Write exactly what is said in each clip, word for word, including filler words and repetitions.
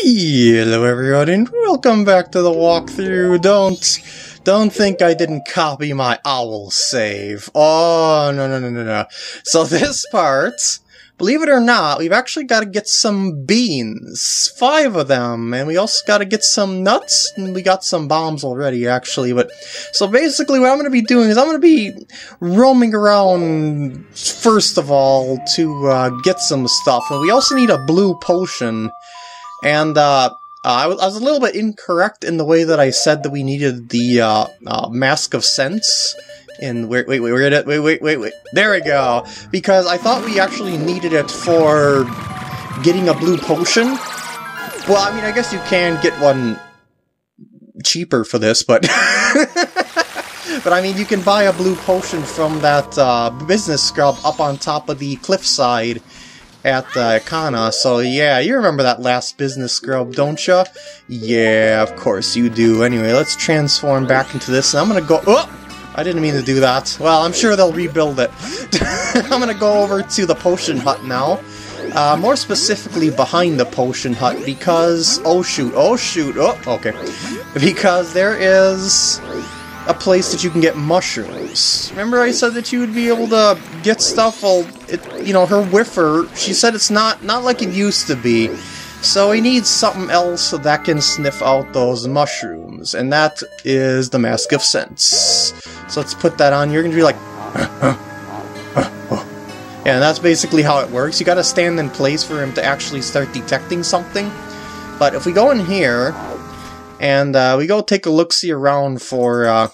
Hello everyone and welcome back to the walkthrough. Don't, don't think I didn't copy my owl save. Oh, no, no, no, no, no. So this part, believe it or not, we've actually got to get some beans. Five of them. And we also got to get some nuts. And we got some bombs already, actually. But so basically what I'm going to be doing is I'm going to be roaming around, first of all, to uh, get some stuff. And we also need a blue potion. And uh, I was a little bit incorrect in the way that I said that we needed the uh, uh, Mask of Sense. And wait, wait, wait, wait, wait, wait, wait, wait, there we go! Because I thought we actually needed it for getting a blue potion. Well, I mean, I guess you can get one cheaper for this, but... but I mean, you can buy a blue potion from that uh, business scrub up on top of the cliffside at uh, Ikana. So yeah, you remember that last business scrub, don't ya? Yeah, of course you do. Anyway, let's transform back into this, and I'm gonna go... Oh! I didn't mean to do that. Well, I'm sure they'll rebuild it. I'm gonna go over to the potion hut now. Uh, more specifically behind the potion hut because... Oh shoot, oh shoot, oh, okay. Because there is a place that you can get mushrooms. Remember I said that you would be able to get stuff? Well, it, you know, her whiffer, she said it's not, not like it used to be. So we need something else so that can sniff out those mushrooms. And that is the Mask of Sense. So let's put that on. You're going to be like... yeah, and that's basically how it works. You got to stand in place for him to actually start detecting something. But if we go in here, and uh, we go take a look-see around for uh,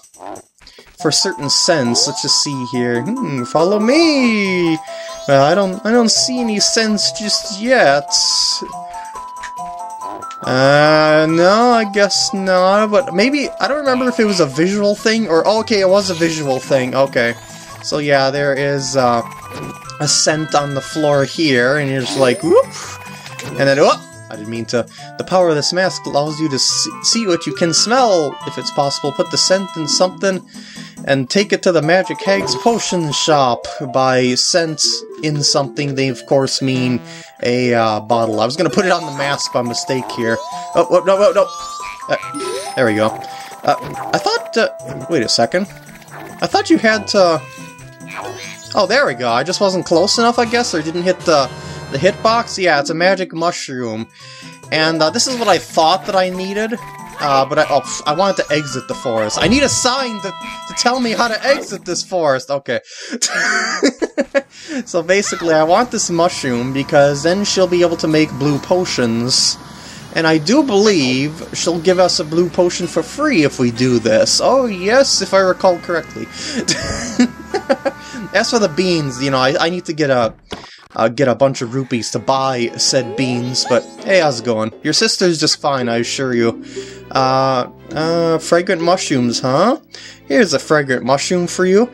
for certain scents. Let's just see here. Hmm, follow me! Well, I don't, I don't see any scents just yet. Uh, no, I guess not, but maybe, I don't remember if it was a visual thing, or, oh, okay, it was a visual thing, okay. So yeah, there is, uh, a scent on the floor here, and you're just like, whoop, and then, whoop, I didn't mean to. The power of this mask allows you to see what you can smell, if it's possible. Put the scent in something, and take it to the Magic Hags Potion Shop. By scent in something, they of course mean a uh, bottle. I was gonna put it on the mask by mistake here. Oh, oh no, no, no! Uh, there we go. Uh, I thought... Uh, wait a second. I thought you had to... Oh, there we go. I just wasn't close enough, I guess, or didn't hit the, the hitbox? Yeah, it's a magic mushroom. And uh, this is what I thought that I needed. Uh, but I, oh, pff, I wanted to exit the forest. I need a sign to, to tell me how to exit this forest. Okay. So basically, I want this mushroom because then she'll be able to make blue potions. And I do believe she'll give us a blue potion for free if we do this. Oh, yes, if I recall correctly. As for the beans, you know, I, I need to get a... Uh, get a bunch of rupees to buy said beans, but hey, how's it going? Your sister's just fine, I assure you. Uh, uh, fragrant mushrooms, huh? Here's a fragrant mushroom for you.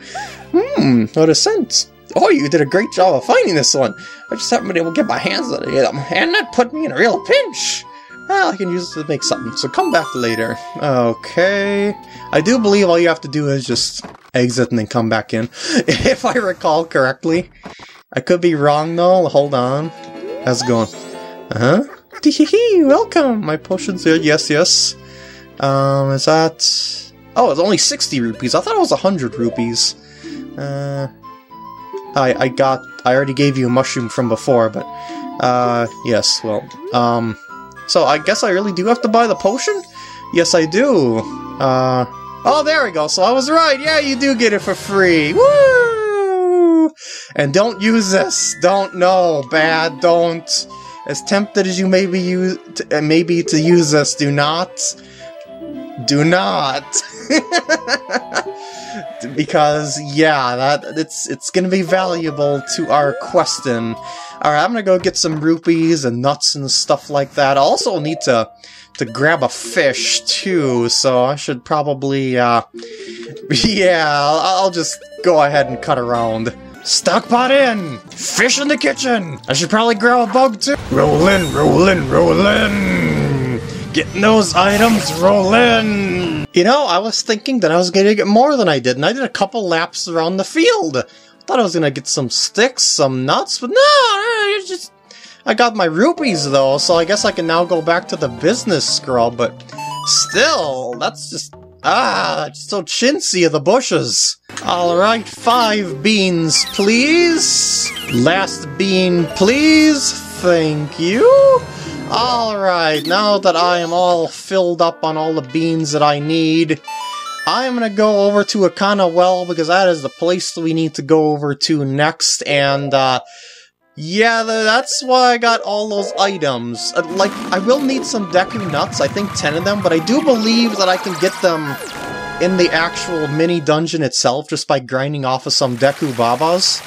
Hmm, what a scent. Oh, you did a great job of finding this one. I just haven't been able to get my hands on it yet, and that put me in a real pinch. Well, I can use it to make something, so come back later. Okay. I do believe all you have to do is just exit and then come back in, if I recall correctly. I could be wrong, though. Hold on. How's it going? Uh-huh. Tee-hee-hee! Welcome! My potion's here. Yes, yes. Um, is that... Oh, it's only sixty rupees. I thought it was one hundred rupees. Uh... I, I got... I already gave you a mushroom from before, but... Uh, yes, well... Um... So, I guess I really do have to buy the potion? Yes, I do. Uh... Oh, there we go! So I was right! Yeah, you do get it for free! Woo! And don't use this. Don't know. Bad. Don't. As tempted as you may be, use, to, uh, may be to use this, do not. Do not. Because yeah, that it's it's gonna be valuable to our questing. All right, I'm gonna go get some rupees and nuts and stuff like that. I also need to to grab a fish too, so I should probably. Uh, yeah, I'll, I'll just go ahead and cut around. Stock pot in! Fish in the kitchen! I should probably grab a bug too! Roll in, roll in, roll in! Getting those items, roll in! You know, I was thinking that I was gonna get more than I did, and I did a couple laps around the field! I thought I was gonna get some sticks, some nuts, but no! It's just... I got my rupees though, so I guess I can now go back to the business scroll, but still, that's just... Ah, it's so chintzy of the bushes. Alright, five beans, please. Last bean, please. Thank you. Alright, now that I am all filled up on all the beans that I need, I'm gonna go over to Ikana Well, because that is the place we need to go over to next, and, uh... yeah, that's why I got all those items. Uh, like, I will need some Deku Nuts, I think ten of them, but I do believe that I can get them in the actual mini-dungeon itself just by grinding off of some Deku Babas,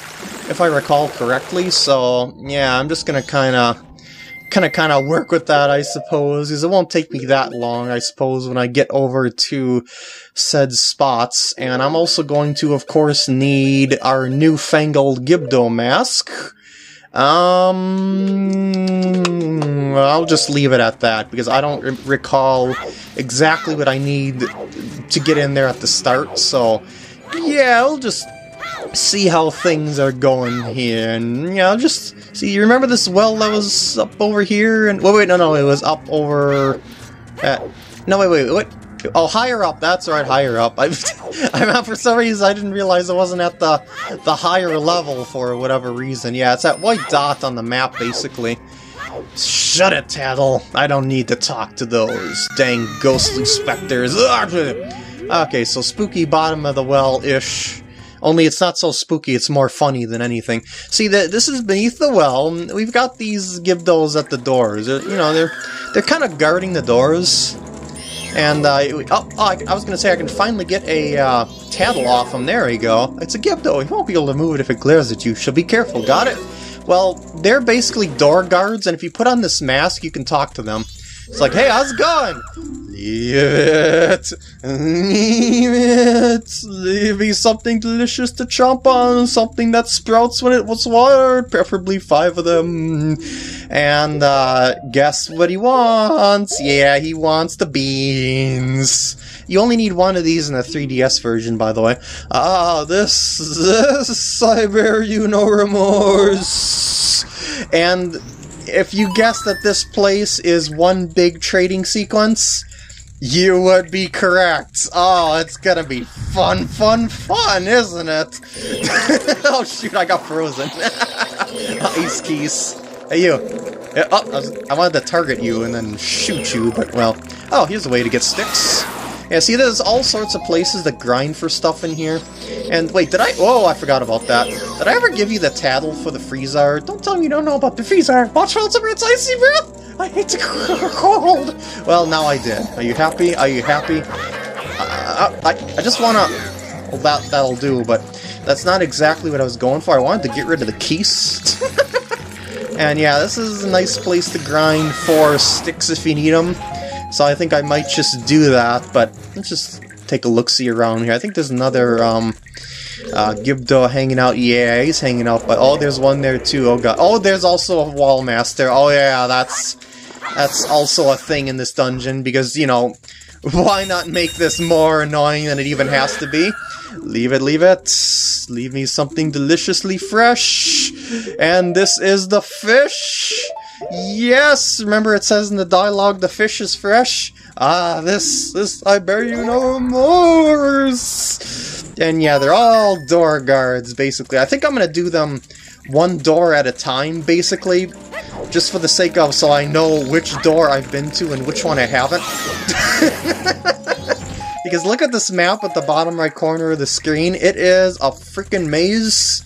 if I recall correctly, so yeah, I'm just gonna kinda, kinda kinda work with that, I suppose, because it won't take me that long, I suppose, when I get over to said spots. And I'm also going to, of course, need our newfangled Gibdo mask. Um, I'll just leave it at that, because I don't re- recall exactly what I need to get in there at the start, so yeah, I'll just see how things are going here, and yeah, I'll just see, you remember this well that was up over here, and, wait, wait, no, no, it was up over, uh, no, wait, wait, what? Oh, higher up, that's right, higher up. I'm, I'm for some reason I didn't realize I wasn't at the the higher level for whatever reason. Yeah, it's that white dot on the map, basically. Shut it, Tattle. I don't need to talk to those dang ghostly specters. Okay, so spooky bottom of the well-ish. Only it's not so spooky, it's more funny than anything. See, the, this is beneath the well. We've got these Gibdos at the doors. They're, you know, they're, they're kind of guarding the doors. And, uh, oh, oh, I was gonna say I can finally get a, uh, tattle off him. There we go. It's a Gibdo. You won't be able to move it if it glares at you, so be careful. Got it? Well, they're basically door guards, and if you put on this mask, you can talk to them. It's like, hey, how's it going? Leave it. Leave it. Leave me something delicious to chomp on. Something that sprouts when it was watered. Preferably five of them. And, uh, guess what he wants? Yeah, he wants the beans. You only need one of these in the three D S version, by the way. Ah, this, this, I bear you no remorse. And... if you guessed that this place is one big trading sequence, you would be correct. Oh, it's gonna be fun, fun, fun, isn't it? Oh shoot, I got frozen. Ice keys. Hey you. Yeah, oh, I, was, I wanted to target you and then shoot you, but well. Oh, here's a way to get sticks. Yeah, see, there's all sorts of places that grind for stuff in here. And wait, did I? Oh, I forgot about that. Did I ever give you the tattle for the Freezer? Don't tell me you don't know about the Freezer. Watch for its icy breath. I hate the cold. Well, now I did. Are you happy? Are you happy? Uh, I I just wanna. Well, that that'll do. But that's not exactly what I was going for. I wanted to get rid of the keys. And yeah, this is a nice place to grind for sticks if you need them. So I think I might just do that, but let's just take a look-see around here. I think there's another, um, uh, Gibdo hanging out. Yeah, he's hanging out, but oh, there's one there too, oh god. Oh, there's also a Wallmaster. Oh yeah, that's, that's also a thing in this dungeon, because, you know, why not make this more annoying than it even has to be? Leave it, leave it. Leave me something deliciously fresh. And this is the fish! Yes! Remember it says in the dialogue, the fish is fresh? Ah, this, this, I bear you no remorse! And yeah, they're all door guards, basically. I think I'm gonna do them one door at a time, basically. Just for the sake of, so I know which door I've been to and which one I haven't. Because look at this map at the bottom right corner of the screen. It is a freaking maze.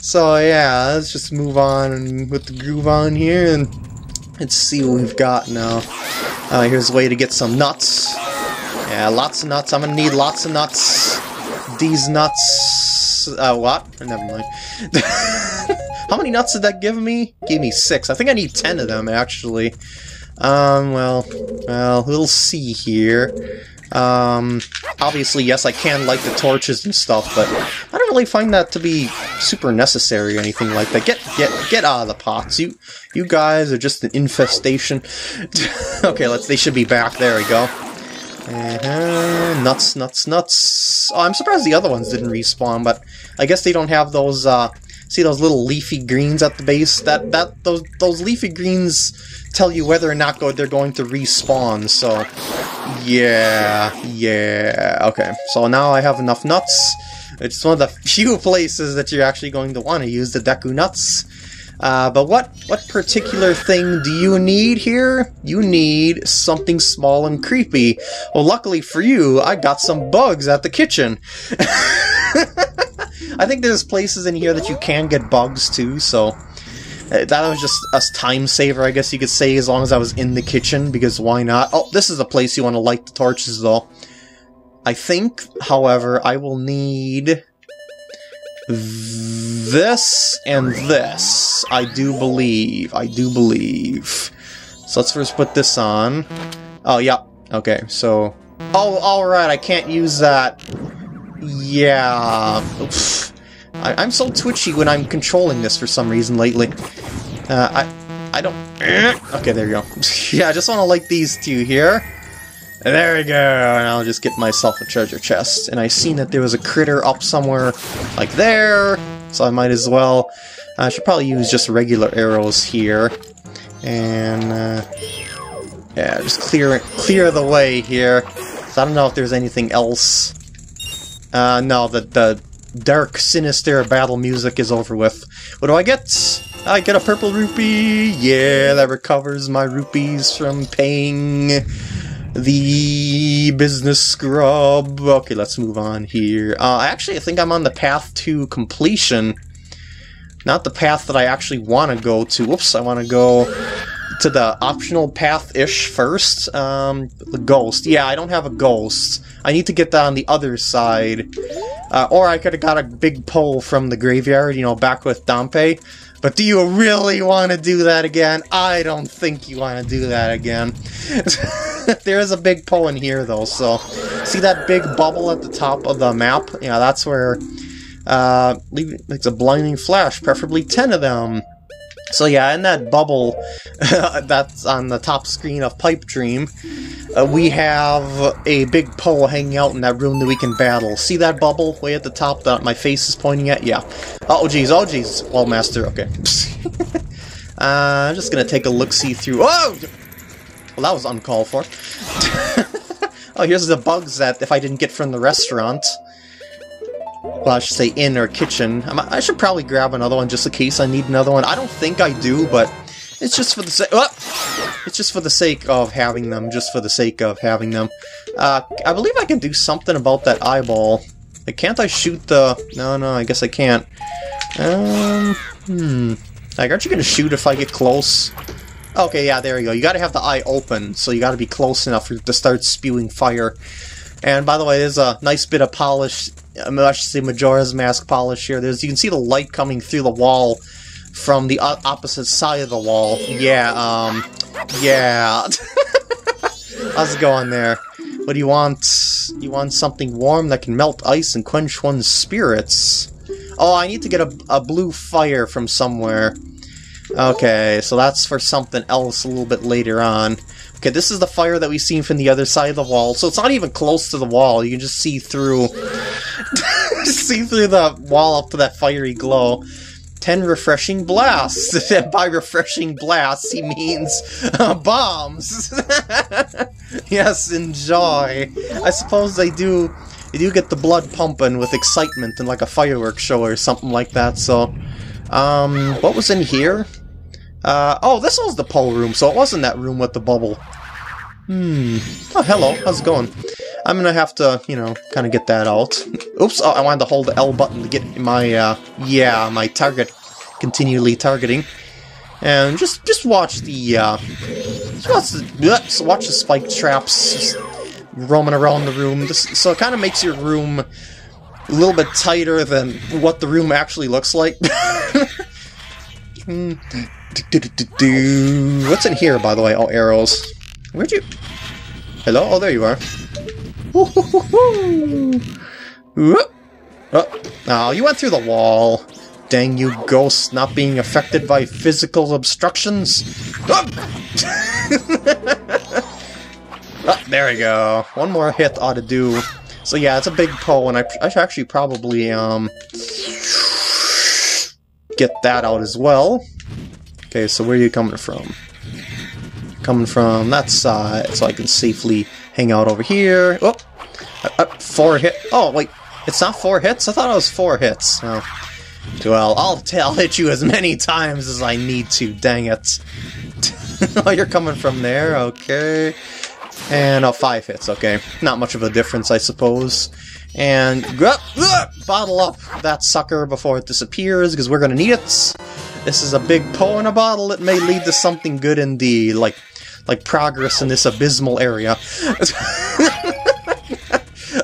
So yeah, let's just move on with the groove on here, and let's see what we've got now. Uh, here's a way to get some nuts. Yeah, lots of nuts. I'm gonna need lots of nuts. These nuts... Uh, what? Never mind. How many nuts did that give me? Gave me six. I think I need ten of them, actually. Um, well, well, we'll see here. Um, obviously, yes, I can light the torches and stuff, but I don't really find that to be super necessary or anything like that. Get, get, get out of the pots. You, you guys are just an infestation. Okay, let's, they should be back. There we go. Uh-huh. Nuts, nuts, nuts. Oh, I'm surprised the other ones didn't respawn, but I guess they don't have those, uh, See those little leafy greens at the base? That that those those leafy greens tell you whether or not go they're going to respawn. So yeah, yeah. Okay. So now I have enough nuts. It's one of the few places that you're actually going to want to use the Deku Nuts. Uh, but what what particular thing do you need here? You need something small and creepy. Well, luckily for you, I got some bugs at the kitchen. I think there's places in here that you can get bugs too, so that was just a time saver, I guess you could say, as long as I was in the kitchen, because why not? Oh, this is a place you want to light the torches, though. I think, however, I will need this and this. I do believe. I do believe. So let's first put this on. Oh, yeah. Okay, so... Oh, alright, I can't use that. Yeah. Oof. I, I'm so twitchy when I'm controlling this for some reason lately. Uh, I, I don't... Okay, there you go. Yeah, I just want to like these two here. There we go, and I'll just get myself a treasure chest. And I seen that there was a critter up somewhere like there, so I might as well... I should probably use just regular arrows here. And, uh... yeah, just clear, clear the way here. So I don't know if there's anything else. Uh, no, the, the dark, sinister battle music is over with. What do I get? I get a purple rupee! Yeah, that recovers my rupees from paying the business scrub. Okay, let's move on here. Uh, actually, I think I'm on the path to completion. Not the path that I actually want to go to. Whoops, I want to go to the optional path-ish first. Um, the ghost. Yeah, I don't have a ghost. I need to get that on the other side. Uh, or I could have got a big pole from the graveyard, you know, back with Dompe. But do you really want to do that again? I don't think you want to do that again. There is a big pole in here, though, so... See that big bubble at the top of the map? Yeah, that's where... Uh, it's a blinding flash, preferably ten of them. So yeah, in that bubble that's on the top screen of Pipe Dream, uh, we have a big pole hanging out in that room that we can battle. See that bubble way at the top that my face is pointing at? Yeah. Oh jeez, oh jeez, Wallmaster, okay. uh, I'm just gonna take a look-see through. Oh! Well, that was uncalled for. Oh, here's the bugs that if I didn't get from the restaurant. Well, I should say inn or kitchen. I should probably grab another one just in case I need another one. I don't think I do, but it's just for the sake. Oh! It's just for the sake of having them. Just for the sake of having them. Uh, I believe I can do something about that eyeball. Can't I shoot the? No, no. I guess I can't. Um. Hmm. Like, aren't you gonna shoot if I get close? Okay. Yeah. There you go. You gotta have the eye open, so you gotta be close enough for it to start spewing fire. And by the way, there's a nice bit of polish. I'm actually Majora's Mask polish here. There's, you can see the light coming through the wall from the opposite side of the wall. Yeah, um, yeah. How's it going there? What do you want? You want something warm that can melt ice and quench one's spirits? Oh, I need to get a, a blue fire from somewhere. Okay, so that's for something else a little bit later on. Okay, this is the fire that we've seen from the other side of the wall, so it's not even close to the wall. You can just see through see through the wall up to that fiery glow. Ten refreshing blasts. By refreshing blasts, he means uh, bombs. Yes, enjoy. I suppose they do, they do get the blood pumping with excitement in like a fireworks show or something like that, so... Um, what was in here? Uh, oh, this was the Poe room, so it wasn't that room with the bubble. Hmm. Oh, hello. How's it going? I'm gonna have to, you know, kind of get that out. Oops, oh, I wanted to hold the L button to get my, uh, yeah, my target continually targeting. And just, just watch the, uh, just watch the, just watch the spike traps just roaming around the room. This, so it kind of makes your room a little bit tighter than what the room actually looks like. Mm. Do, do, do, do. What's in here, by the way? Oh, arrows. Where'd you... Hello? Oh, there you are. Oh, oh, you went through the wall. Dang you ghosts, not being affected by physical obstructions. Oh! Oh, there we go. One more hit ought to do. So yeah, it's a big Poe, and I, I should actually probably, um... get that out as well. Okay, so where are you coming from? Coming from that side, so I can safely hang out over here. Oh, uh, four hit. Oh, wait, it's not four hits? I thought it was four hits. Oh. Well, I'll, t I'll hit you as many times as I need to, dang it. Oh, you're coming from there, okay. And, oh, five hits, okay. Not much of a difference, I suppose. And, uh, uh, bottle up that sucker before it disappears, because we're gonna need it. This is a big Poe in a bottle that may lead to something good indeed, like, like progress in this abysmal area.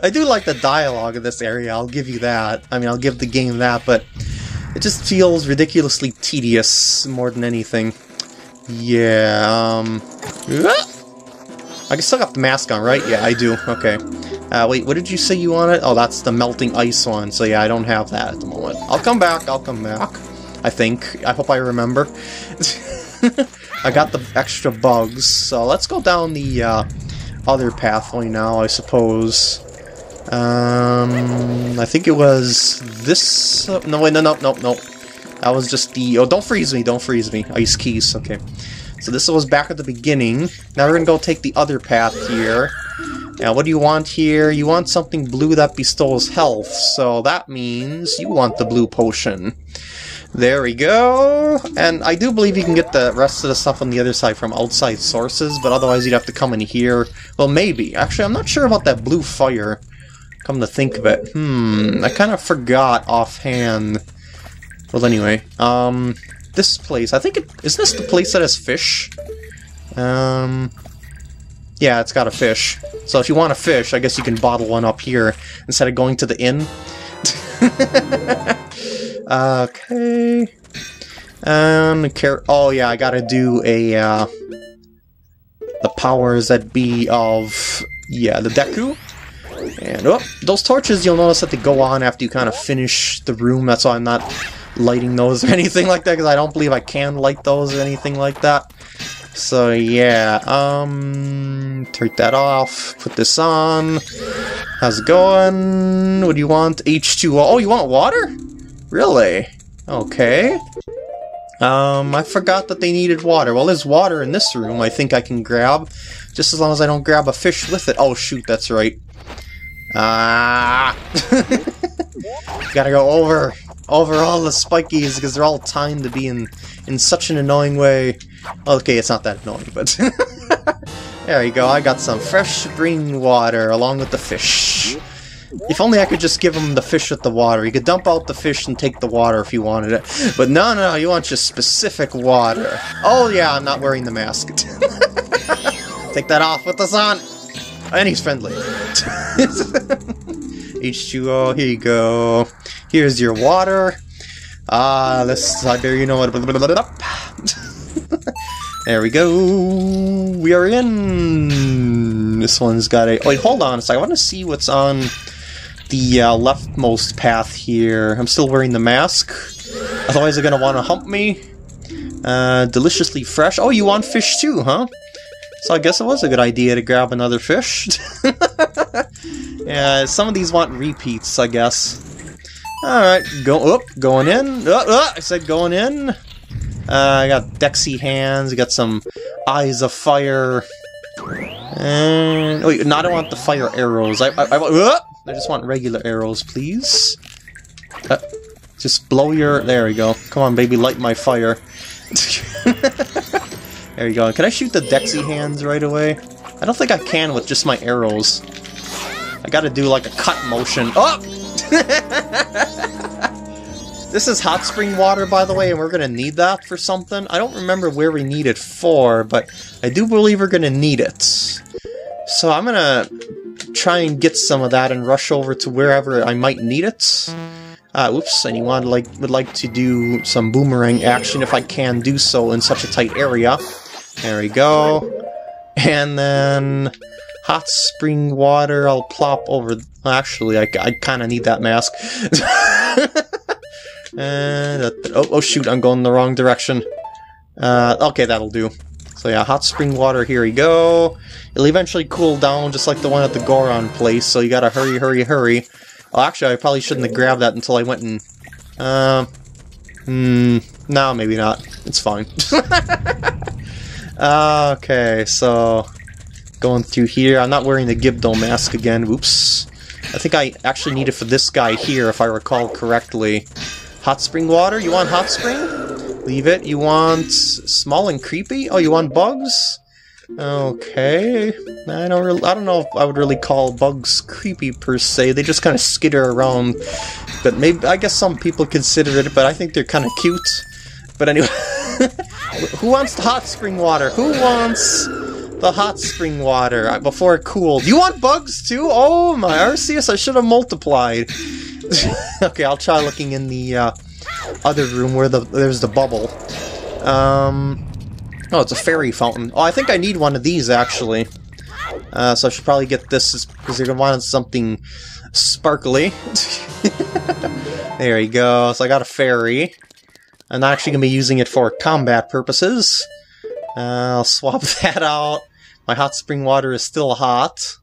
I do like the dialogue in this area, I'll give you that. I mean, I'll give the game that, but it just feels ridiculously tedious more than anything. Yeah, um... Uh, I can still got the mask on, right? Yeah, I do. Okay. Uh, wait, what did you say you wanted? Oh, that's the melting ice one, so yeah, I don't have that at the moment. I'll come back, I'll come back. I think. I hope I remember. I got the extra bugs, so let's go down the uh, other pathway now, I suppose. Um, I think it was this... Uh, no, wait, no, no, no, no. That was just the... Oh, don't freeze me, don't freeze me. Ice keys, okay. So this was back at the beginning. Now we're gonna go take the other path here. Now what do you want here? You want something blue that bestows health, so that means you want the blue potion. There we go! And I do believe you can get the rest of the stuff on the other side from outside sources, but otherwise you'd have to come in here. Well, maybe. Actually, I'm not sure about that blue fire, come to think of it. Hmm, I kind of forgot offhand. Well, anyway, um... this place, I think it... Is this the place that has fish? Um... Yeah, it's got a fish. So if you want a fish, I guess you can bottle one up here instead of going to the inn. Okay... Um... Car oh yeah, I gotta do a, uh... the powers that be of... Yeah, the Deku. And, oh, those torches, you'll notice that they go on after you kind of finish the room, that's why I'm not... lighting those or anything like that, because I don't believe I can light those or anything like that. So yeah, um... take that off, put this on. How's it going? What do you want? H two O. Oh, you want water? Really? Okay. Um, I forgot that they needed water. Well, there's water in this room I think I can grab. Just as long as I don't grab a fish with it. Oh shoot, that's right. Ah! Gotta go over... over all the spikies, because they're all timed to be in, in such an annoying way. Okay, it's not that annoying, but... There you go, I got some fresh spring water, along with the fish. If only I could just give him the fish with the water. You could dump out the fish and take the water if you wanted it. But no, no, you want your specific water. Oh yeah, I'm not wearing the mask. Take that off, put this on! And he's friendly. H two O, here you go. Here's your water. Ah, uh, this Siberiano. There we go. We are in. This one's got a. Wait, hold on a second. I want to see what's on the uh, leftmost path here. I'm still wearing the mask. Otherwise, they're gonna want to hump me. Uh, deliciously fresh. Oh, you want fish too, huh? So I guess it was a good idea to grab another fish. Yeah, some of these want repeats, I guess. Alright, go up, going in. Uh, uh, I said going in. Uh, I got Dexy hands, I got some eyes of fire. And. Wait, no, I don't want the fire arrows. I, I, I, uh, I just want regular arrows, please. Uh, just blow your. There we go. Come on, baby, light my fire. There you go. Can I shoot the Dexy hands right away? I don't think I can with just my arrows. I gotta do like a cut motion. Oh! This is hot spring water, by the way, and we're gonna need that for something. I don't remember where we need it for, but I do believe we're gonna need it. So I'm gonna try and get some of that and rush over to wherever I might need it. Uh, oops, and you want, like, would like to do some boomerang action if I can do so in such a tight area. There we go. And then... hot spring water, I'll plop over... Actually, I, I kind of need that mask. And, uh, oh, oh, shoot, I'm going the wrong direction. Uh, okay, that'll do. So yeah, hot spring water, here we go. It'll eventually cool down, just like the one at the Goron place, so you gotta hurry, hurry, hurry. Oh, actually, I probably shouldn't have grabbed that until I went and... Uh, Mm, no, maybe not. It's fine. Okay, so going through here. I'm not wearing the Gibdo mask again. Whoops. I think I actually need it for this guy here, if I recall correctly. Hot spring water? You want hot spring? Leave it. You want small and creepy? Oh, you want bugs? Okay. I don't really, I don't know if I would really call bugs creepy per se. They just kind of skitter around. But maybe, I guess some people consider it, but I think they're kind of cute. But anyway, who wants the hot spring water? Who wants the hot spring water before it cooled? You want bugs too? Oh my, Arceus, I should have multiplied. Okay, I'll try looking in the uh, other room where the there's the bubble. Um, oh, it's a fairy fountain. Oh, I think I need one of these actually. Uh, so I should probably get this because you're gonna want something sparkly. There you go. So I got a fairy. I'm not actually gonna be using it for combat purposes. Uh, I'll swap that out. My hot spring water is still hot.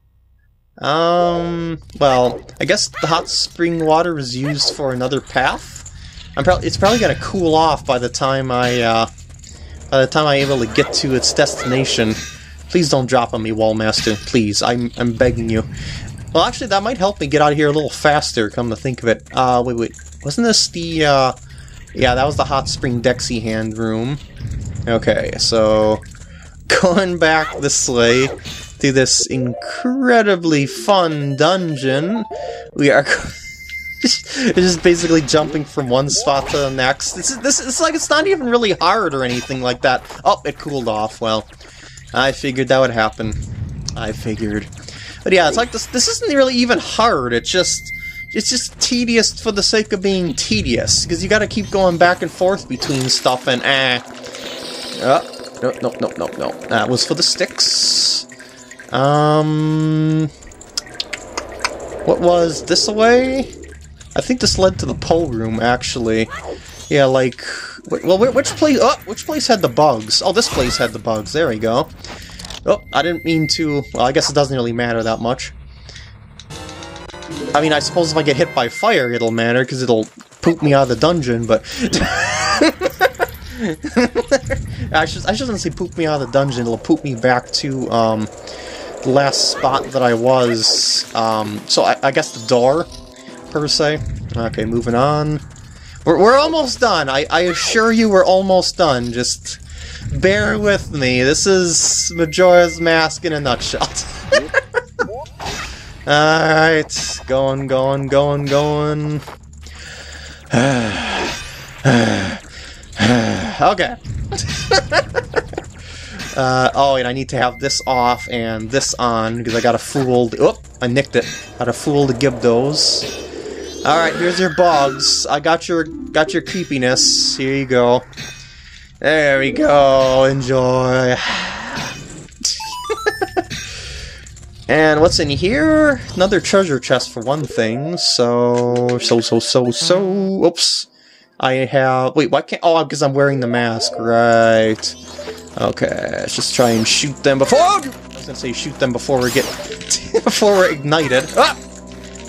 Um, well, I guess the hot spring water is used for another path. I'm probably it's probably gonna cool off by the time I uh, by the time I'm able to get to its destination. Please don't drop on me, Wallmaster. Please, I'm I'm begging you. Well, actually, that might help me get out of here a little faster. Come to think of it, uh, wait, wait, wasn't this the uh, yeah, that was the hot spring Dexy hand room. Okay, so going back this way. Through this incredibly fun dungeon, we are just basically jumping from one spot to the next. This is this it's like it's not even really hard or anything like that. Oh, it cooled off. Well, I figured that would happen. I figured, but yeah, it's like this. This isn't really even hard. It's just it's just tedious for the sake of being tedious because you got to keep going back and forth between stuff and ah. Uh, no, no, no, no, no. That was for the sticks. Um, what was this away? I think this led to the Poe room, actually. Yeah, like, well, which place? Oh, which place had the bugs? Oh, this place had the bugs. There we go. Oh, I didn't mean to. Well, I guess it doesn't really matter that much. I mean, I suppose if I get hit by fire, it'll matter because it'll poop me out of the dungeon. But I should I shouldn't say poop me out of the dungeon. It'll poop me back to um. the last spot that I was, um, so I, I guess the door, per se. Okay, moving on. We're, we're almost done, I, I assure you we're almost done, just bear with me. This is Majora's Mask in a nutshell. Alright, going, going, going, going. Okay. Uh, oh, and I need to have this off and this on, because I got a fool. Oh, I nicked it. Got a fool to Gibdos. Alright, here's your bugs. I got your got your creepiness. Here you go. There we go. Enjoy. And what's in here? Another treasure chest for one thing. So, so, so, so, so. Oops. I have... Wait, why can't... Oh, because I'm wearing the mask. Right. Okay, let's just try and shoot them before. I was gonna say shoot them before we get before we're ignited. Ah!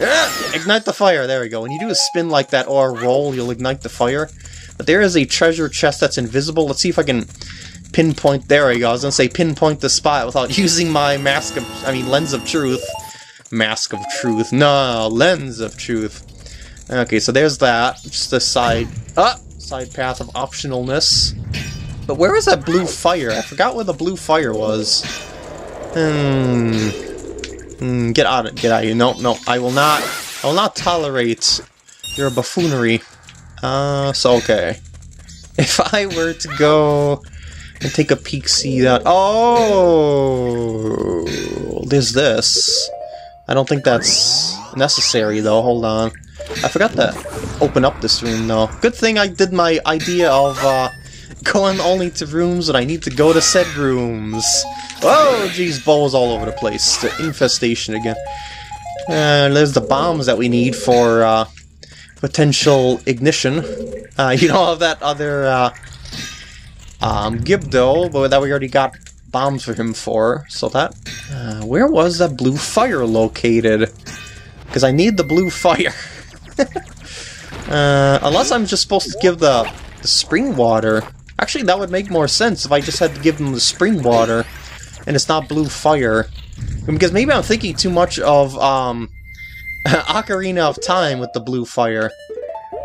Ah! Ignite the fire. There we go. When you do a spin like that or roll, you'll ignite the fire. But there is a treasure chest that's invisible. Let's see if I can pinpoint. There we go. I was gonna say pinpoint the spot without using my mask of. I mean, lens of truth. Mask of truth. No, lens of truth. Okay, so there's that. Just the side. Ah, side path of optionalness. But where is that blue fire? I forgot where the blue fire was. Hmm. Mm, get out of it. Get out of here. No, no. I will not. I will not tolerate your buffoonery. Uh, so, okay. If I were to go and take a peek, see that. Oh! There's this. I don't think that's necessary, though. Hold on. I forgot to open up this room, though. Good thing I did my idea of, uh, going only to rooms when I need to go to said rooms. Oh, geez, balls all over the place. The infestation again. Uh, there's the bombs that we need for uh, potential ignition. Uh, you know, of that other uh, um, Gibdo, but that we already got bombs for him for. So that... Uh, where was that blue fire located? Because I need the blue fire. Uh, unless I'm just supposed to give the, the spring water. Actually, that would make more sense if I just had to give them the spring water, and it's not blue fire. Because maybe I'm thinking too much of um, Ocarina of Time with the blue fire.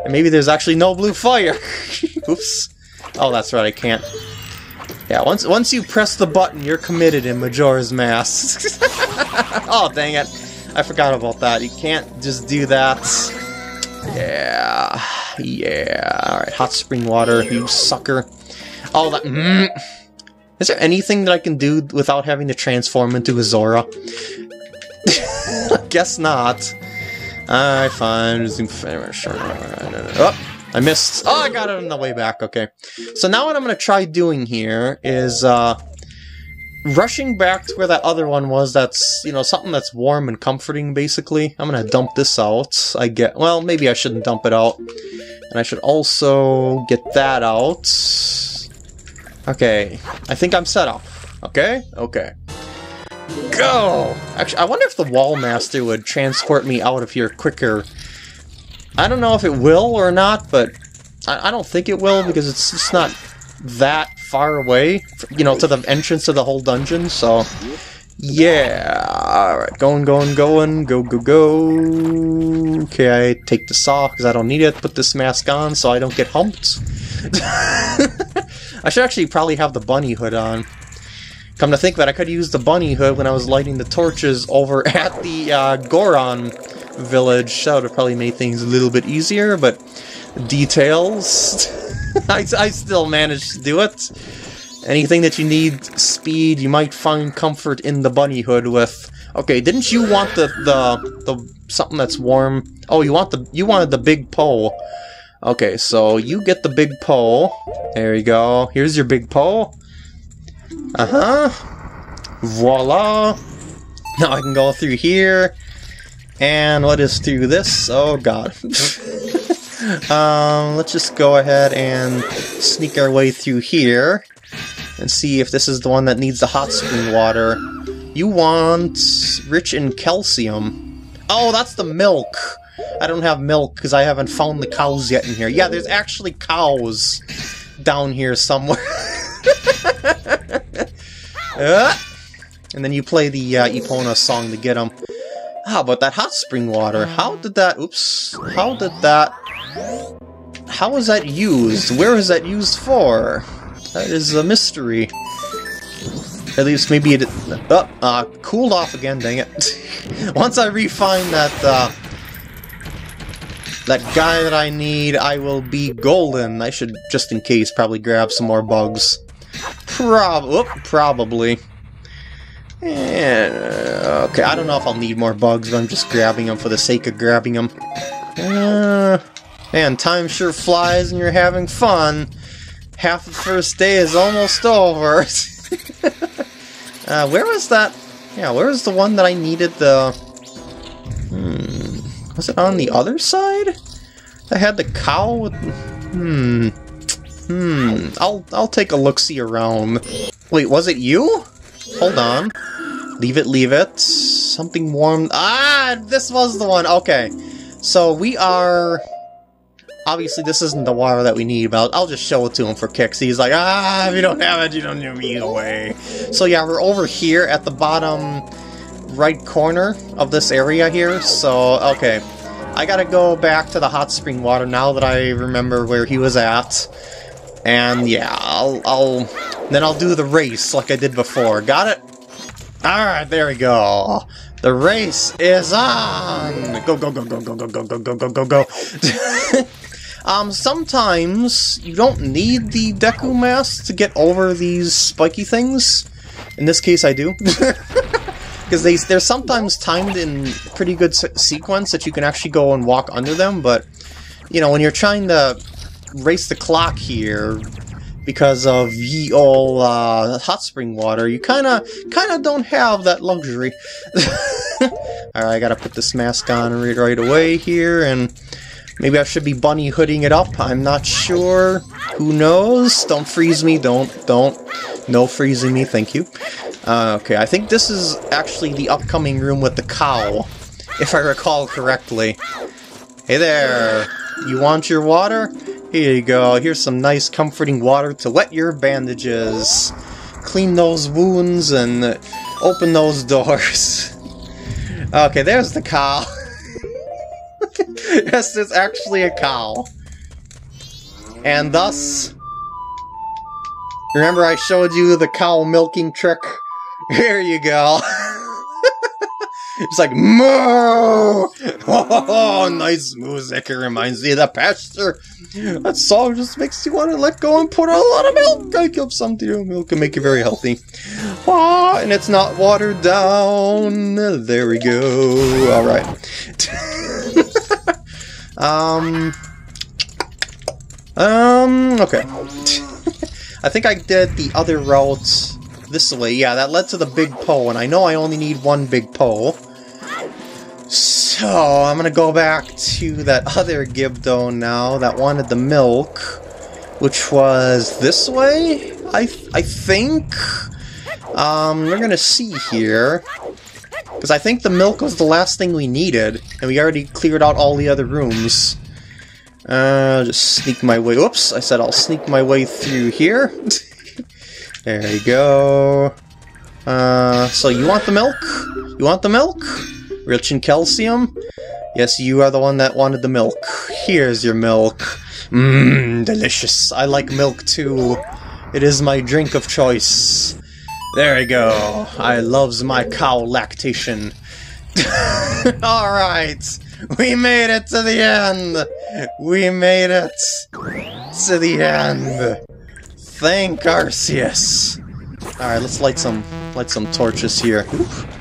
And maybe there's actually no blue fire. Oops. Oh, that's right, I can't. Yeah, once once you press the button, you're committed in Majora's Mask. Oh, dang it. I forgot about that. You can't just do that. Yeah. Yeah. Alright, hot spring water, you sucker. All that. Mm. Is there anything that I can do without having to transform into a Zora? Guess not. Alright, fine. Oh, I missed. Oh, I got it on the way back. Okay. So now what I'm going to try doing here is uh, rushing back to where that other one was. That's, you know, something that's warm and comforting, basically. I'm going to dump this out. I get... Well, maybe I shouldn't dump it out. And I should also get that out. Okay. I think I'm set up. Okay? Okay. Go! Actually, I wonder if the Wallmaster would transport me out of here quicker. I don't know if it will or not, but I, I don't think it will, because it's just not that far away, you know, to the entrance of the whole dungeon, so... Yeah! Alright, going, going, going, go, go, go... Okay, I take the saw, because I don't need it, put this mask on so I don't get humped. I should actually probably have the bunny hood on. Come to think of it, I could use the bunny hood when I was lighting the torches over at the uh, Goron village. That would have probably made things a little bit easier, but details. I, I still managed to do it. Anything that you need speed, you might find comfort in the bunny hood with. Okay, didn't you want the the the something that's warm? Oh, you want the you wanted the big Poe. Okay, so you get the big Poe. There you go. Here's your big Poe. Uh huh. Voila. Now I can go through here. And what is through this? Oh god. um, let's just go ahead and sneak our way through here. And see if this is the one that needs the hot spring water. You want... rich in calcium. Oh, that's the milk! I don't have milk because I haven't found the cows yet in here. Yeah, there's actually cows down here somewhere. uh, and then you play the uh, Epona song to get them. How about that hot spring water? How did that... Oops. How did that... How was that used? Where is that used for? That is a mystery. At least maybe it... Oh, uh, cooled off again, dang it. Once I refine that, uh... that guy that I need, I will be golden. I should, just in case, probably grab some more bugs. Prob... Oop, probably. Yeah, okay, I don't know if I'll need more bugs, but I'm just grabbing them for the sake of grabbing them. Uh, man, time sure flies and you're having fun. Half the first day is almost over. uh, where was that? Yeah, where was the one that I needed the... Hmm, was it on the other side? I had the cow with... Hmm. Hmm. I'll, I'll take a look-see around. Wait, was it you? Hold on. Leave it, leave it. Something warm. Ah, this was the one. Okay. So we are... Obviously, this isn't the water that we need, but I'll just show it to him for kicks. He's like, ah, if you don't have it, you don't need me away. So yeah, we're over here at the bottom right corner of this area here. So, okay. I gotta go back to the hot spring water now that I remember where he was at. And yeah, I'll... I'll Then I'll do the race like I did before. Got it? Alright, there we go. The race is on! Go, go, go, go, go, go, go, go, go, go, go, go. um, sometimes you don't need the Deku mask to get over these spiky things. In this case, I do. Because they, they're sometimes timed in pretty good se sequence that you can actually go and walk under them, but, you know, when you're trying to race the clock here... because of ye ol' uh, hot spring water, you kinda, kinda don't have that luxury. Alright, I gotta put this mask on right, right away here, and maybe I should be bunny hooding it up, I'm not sure. Who knows? Don't freeze me, don't, don't. No freezing me, thank you. Uh, okay, I think this is actually the upcoming room with the cow, if I recall correctly. Hey there! You want your water? Here you go. Here's some nice comforting water to wet your bandages. Clean those wounds and open those doors. Okay, there's the cow. Yes, it's actually a cow. And thus... Remember I showed you the cow milking trick? Here you go. It's like, moo! Oh, nice music. It reminds me of the pasture. That song just makes you want to let go and put out a lot of milk. I give some to you. Milk can make you very healthy. Oh, and it's not watered down. There we go. All right. um. Um. Okay. I think I did the other route this way. Yeah, that led to the big Poe, and I know I only need one big Poe. So, I'm gonna go back to that other Gibdo now that wanted the milk, which was this way, I, th I think? Um, we're gonna see here, because I think the milk was the last thing we needed, and we already cleared out all the other rooms. Uh, just sneak my way, oops, I said I'll sneak my way through here. There you go. Uh, so you want the milk? You want the milk? Rich in calcium? Yes, you are the one that wanted the milk. Here's your milk. Mmm, delicious. I like milk too. It is my drink of choice. There you go. I loves my cow lactation. Alright, we made it to the end. We made it to the end. Thank Arceus. Alright, let's light some light some torches here.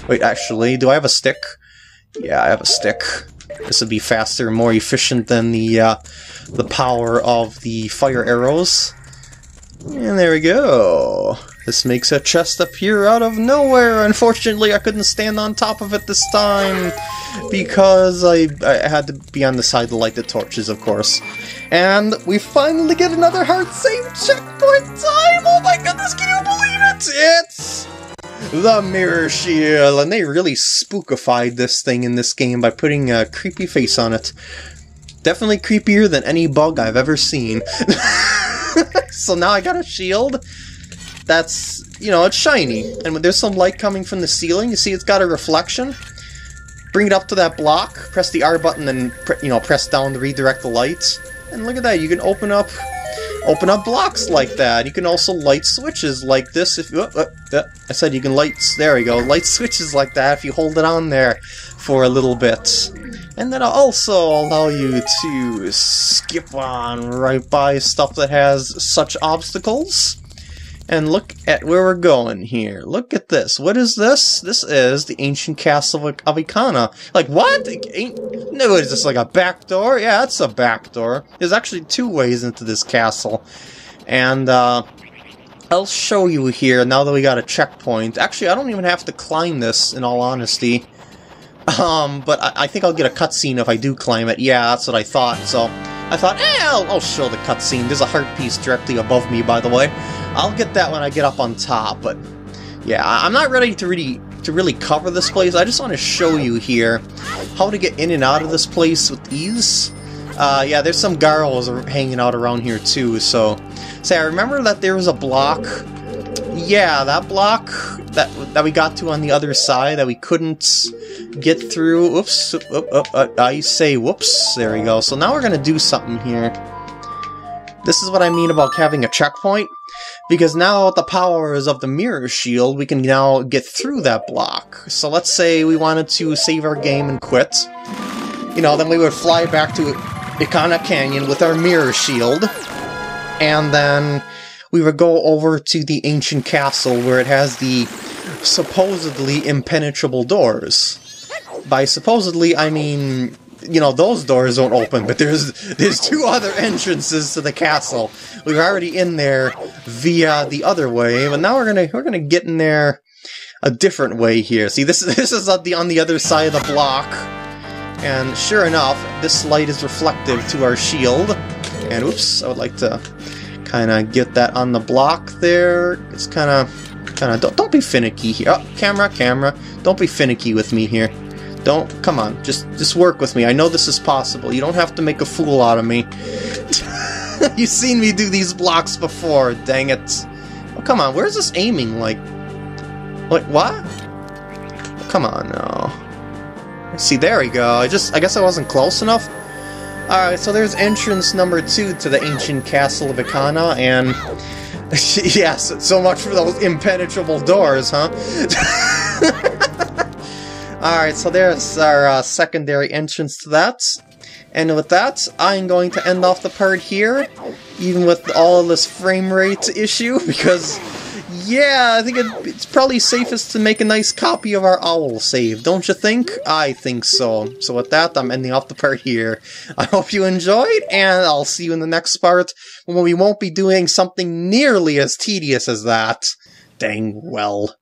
Wait, actually, do I have a stick? Yeah, I have a stick. This would be faster and more efficient than the uh, the power of the fire arrows. And there we go. This makes a chest appear out of nowhere. Unfortunately, I couldn't stand on top of it this time because I, I had to be on the side to light the torches, of course. And we finally get another heart save checkpoint time! Oh my goodness, can you believe it? It's... the Mirror Shield! And they really spookified this thing in this game by putting a creepy face on it. Definitely creepier than any bug I've ever seen. So now I got a shield that's, you know, it's shiny. And when there's some light coming from the ceiling, you see it's got a reflection. Bring it up to that block, press the R button and, you know, press down to redirect the light. And look at that, you can open up open up blocks like that. You can also light switches like this if... Uh, uh, uh, I said you can light... There we go. Light switches like that if you hold it on there for a little bit. And that'll also allow you to skip on right by stuff that has such obstacles. And look at where we're going here. Look at this. What is this? This is the ancient castle of Ikana. Like, what? No, is this like a back door? Yeah, it's a back door. There's actually two ways into this castle. And, uh, I'll show you here now that we got a checkpoint. Actually, I don't even have to climb this, in all honesty. Um, but I, I think I'll get a cutscene if I do climb it. Yeah, that's what I thought, so... I thought, eh, I'll, I'll show the cutscene. There's a heart piece directly above me, by the way. I'll get that when I get up on top, but... yeah, I'm not ready to really to really cover this place. I just want to show you here how to get in and out of this place with ease. Uh, yeah, there's some gargoyles hanging out around here, too, so... say, I remember that there was a block... yeah, that block that that we got to on the other side that we couldn't get through. Oops, oop, oop, oop, uh, I say whoops. There we go. So now we're going to do something here. This is what I mean about having a checkpoint. Because now with the powers of the Mirror Shield, we can now get through that block. So let's say we wanted to save our game and quit. You know, then we would fly back to Ikana Canyon with our Mirror Shield. And then... we would go over to the ancient castle where it has the supposedly impenetrable doors. By supposedly, I mean, you know, those doors don't open, but there's there's two other entrances to the castle. We were already in there via the other way, but now we're gonna we're gonna get in there a different way here. See, this this is on the on the other side of the block, and sure enough, this light is reflective to our shield. And oops, I would like to. Kind of get that on the block there. It's kind of, kind of. Don't, don't be finicky here. Oh, camera, camera. Don't be finicky with me here. Don't, come on, just just work with me. I know this is possible. You don't have to make a fool out of me. You've seen me do these blocks before, dang it. Oh, come on, where's this aiming, like... Like, what? Oh, come on, no. See, there we go. I just, I guess I wasn't close enough. Alright, so there's entrance number two to the ancient castle of Ikana, and... yes, so much for those impenetrable doors, huh? Alright, so there's our uh, secondary entrance to that. And with that, I'm going to end off the part here, even with all of this frame rate issue, because, yeah, I think it, it's probably safest to make a nice copy of our owl save, don't you think? I think so. So with that, I'm ending off the part here. I hope you enjoyed, and I'll see you in the next part, when we won't be doing something nearly as tedious as that. Dang well.